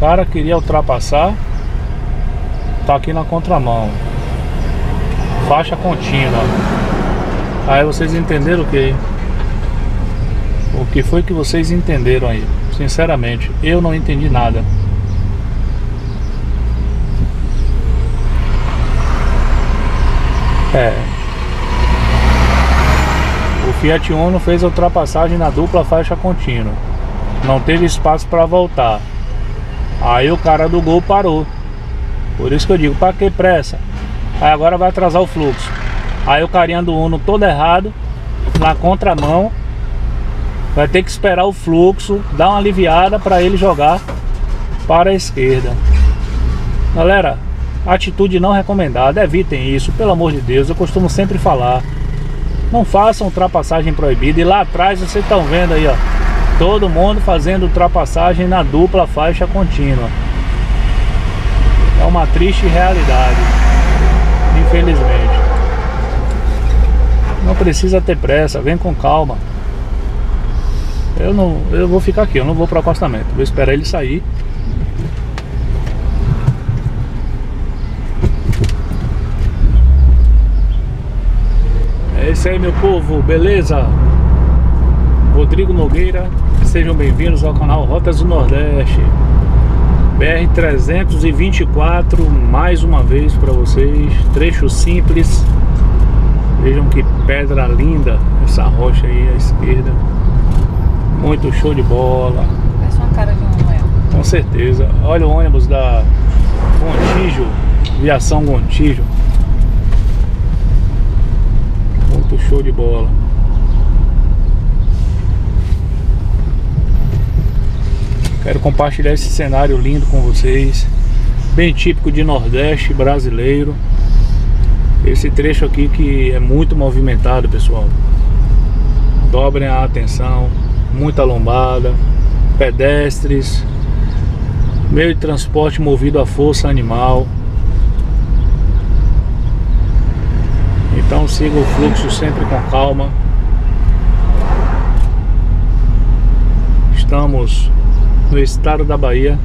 cara queria ultrapassar, tá aqui na contramão, faixa contínua. Aí vocês entenderam o que? O que foi que vocês entenderam aí? Sinceramente, eu não entendi nada. O Fiat Uno fez a ultrapassagem na dupla faixa contínua, não teve espaço para voltar. Aí o cara do Gol parou. Por isso que eu digo, para que pressa? Aí agora vai atrasar o fluxo. Aí o carinha do Uno todo errado, na contramão, vai ter que esperar o fluxo dar uma aliviada para ele jogar para a esquerda. Galera, atitude não recomendada, evitem isso, pelo amor de Deus. Eu costumo sempre falar, não façam ultrapassagem proibida. E lá atrás vocês estão vendo aí, ó, todo mundo fazendo ultrapassagem na dupla faixa contínua. É uma triste realidade, infelizmente. Não precisa ter pressa, vem com calma. Eu vou ficar aqui, eu não vou para o acostamento, vou esperar ele sair. É isso aí, meu povo, beleza? Rodrigo Nogueira, sejam bem-vindos ao canal Rotas do Nordeste. BR-324, mais uma vez para vocês, trecho simples. Vejam que pedra linda essa rocha aí à esquerda. Muito show de bola. Parece uma cara de um leão. Com certeza. Olha o ônibus da Gontijo, Viação Gontijo. Muito show de bola. Quero compartilhar esse cenário lindo com vocês, bem típico de Nordeste brasileiro. Esse trecho aqui que é muito movimentado, pessoal. Dobrem a atenção, muita lombada, pedestres, meio de transporte movido à força animal. Então siga o fluxo sempre com calma. Estamos no estado da Bahia.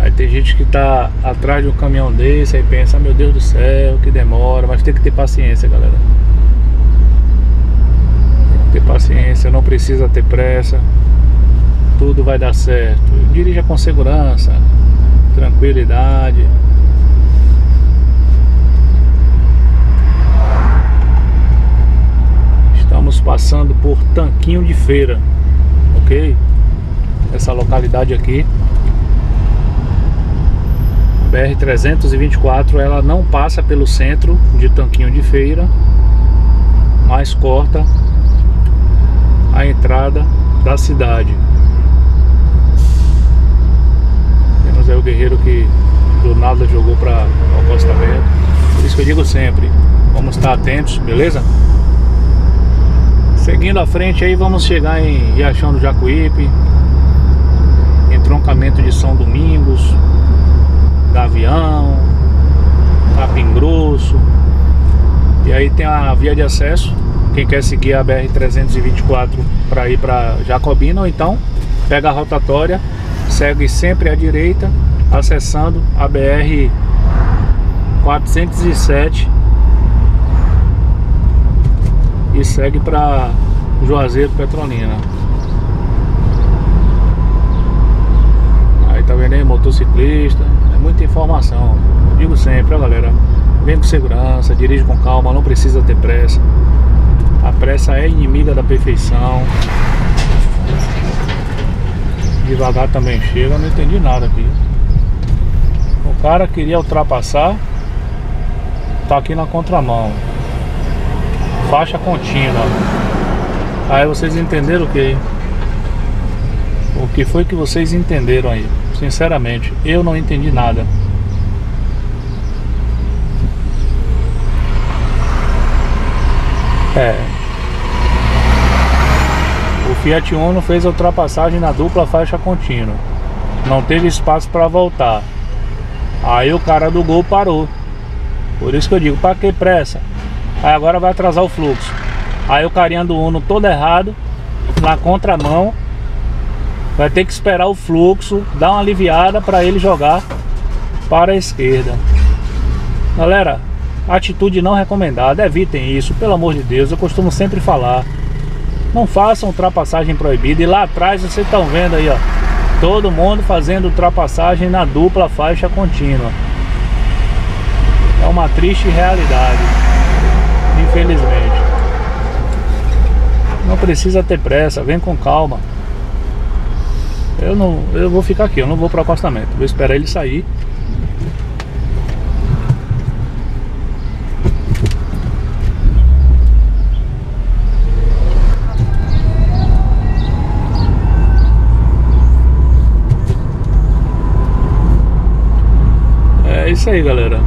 Aí tem gente que tá atrás de um caminhão desse, aí pensa, meu Deus do céu, que demora. Mas tem que ter paciência, galera. Tem que ter paciência, não precisa ter pressa. Tudo vai dar certo. Dirija com segurança, tranquilidade. Estamos passando por Tanquinho de Feira, ok? Essa localidade aqui, BR-324, ela não passa pelo centro de Tanquinho de Feira, mas corta a entrada da cidade. Temos aí o guerreiro que do nada jogou para o acostamento. Por isso que eu digo sempre, vamos estar atentos, beleza? Seguindo à frente aí, vamos chegar em Riachão do Jacuípe, Entroncamento de São Domingos, Gavião, Capim Grosso. E aí tem a via de acesso, quem quer seguir a BR-324 para ir para Jacobina, ou então pega a rotatória, segue sempre à direita, acessando a BR-407 e segue para Juazeiro, Petrolina. Aí tá vendo aí, motociclista. Muita informação, eu digo sempre, ó, galera, vem com segurança, dirige com calma, não precisa ter pressa. A pressa é inimiga da perfeição. Devagar também chega. Eu não entendi nada aqui. O cara queria ultrapassar, tá aqui na contramão, faixa contínua. Aí vocês entenderam o que? O que foi que vocês entenderam aí? Sinceramente, eu não entendi nada. É. O Fiat Uno fez a ultrapassagem na dupla faixa contínua. Não teve espaço para voltar. Aí o cara do Gol parou. Por isso que eu digo, para que pressa? Aí agora vai atrasar o fluxo. Aí o carinha do Uno todo errado, na contramão, vai ter que esperar o fluxo, dar uma aliviada para ele jogar para a esquerda. Galera, atitude não recomendada, evitem isso, pelo amor de Deus. Eu costumo sempre falar, não façam ultrapassagem proibida. E lá atrás vocês estão vendo aí, ó, todo mundo fazendo ultrapassagem na dupla faixa contínua. É uma triste realidade, infelizmente. Não precisa ter pressa, vem com calma. Eu vou ficar aqui, eu não vou para o acostamento. Vou esperar ele sair. É isso aí, galera.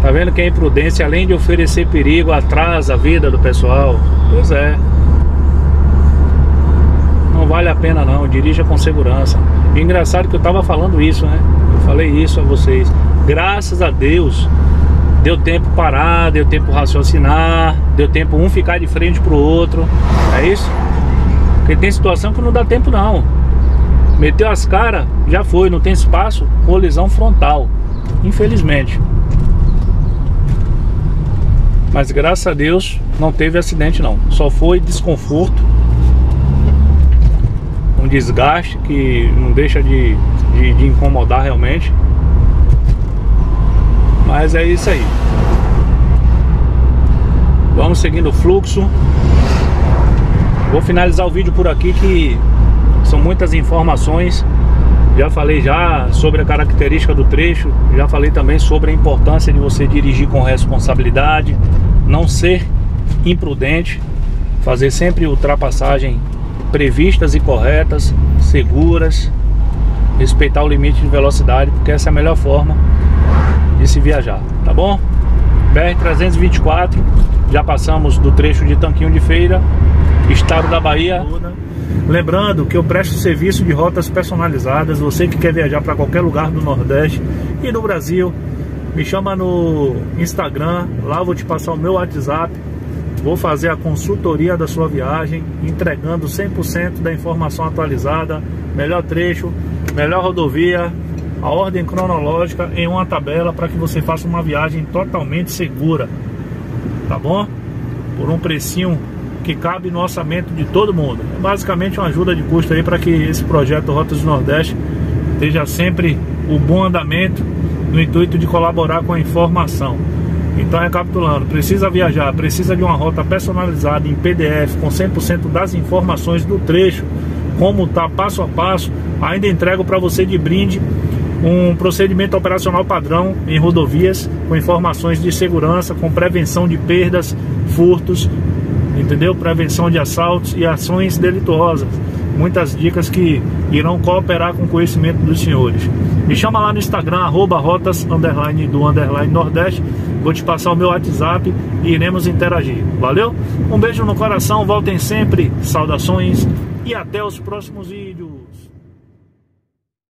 Tá vendo que a imprudência, além de oferecer perigo, atrasa a vida do pessoal? Pois é. Não vale a pena não, dirija com segurança. E engraçado que eu tava falando isso, né? Eu falei isso a vocês. Graças a Deus, deu tempo parar, deu tempo raciocinar, deu tempo um ficar de frente pro outro. É isso? Porque tem situação que não dá tempo não. Meteu as caras, já foi, não tem espaço, colisão frontal. Infelizmente. Mas graças a Deus não teve acidente não. Só foi desconforto, um desgaste que não deixa de incomodar realmente. Mas é isso aí. Vamos seguindo o fluxo. Vou finalizar o vídeo por aqui, que são muitas informações. Já falei já sobre a característica do trecho. Já falei também sobre a importância de você dirigir com responsabilidade, não ser imprudente, fazer sempre ultrapassagem previstas e corretas, seguras, respeitar o limite de velocidade, porque essa é a melhor forma de se viajar, tá bom? BR-324, já passamos do trecho de Tanquinho de Feira, estado da Bahia. Lembrando que eu presto serviço de rotas personalizadas. Você que quer viajar para qualquer lugar do Nordeste e do Brasil, me chama no Instagram, lá vou te passar o meu WhatsApp. Vou fazer a consultoria da sua viagem, entregando 100% da informação atualizada, melhor trecho, melhor rodovia, a ordem cronológica em uma tabela, para que você faça uma viagem totalmente segura, tá bom? Por um precinho que cabe no orçamento de todo mundo. É basicamente uma ajuda de custo aí para que esse projeto Rotas do Nordeste esteja sempre o bom andamento, no intuito de colaborar com a informação. Então, recapitulando, precisa viajar, precisa de uma rota personalizada em PDF, com 100% das informações do trecho, como está passo a passo. Ainda entrego para você de brinde um procedimento operacional padrão em rodovias, com informações de segurança, com prevenção de perdas, furtos, entendeu? Prevenção de assaltos e ações delituosas. Muitas dicas que irão cooperar com o conhecimento dos senhores. Me chama lá no Instagram, @rotas_do_nordeste. Vou te passar o meu WhatsApp e iremos interagir. Valeu? Um beijo no coração, voltem sempre, saudações e até os próximos vídeos.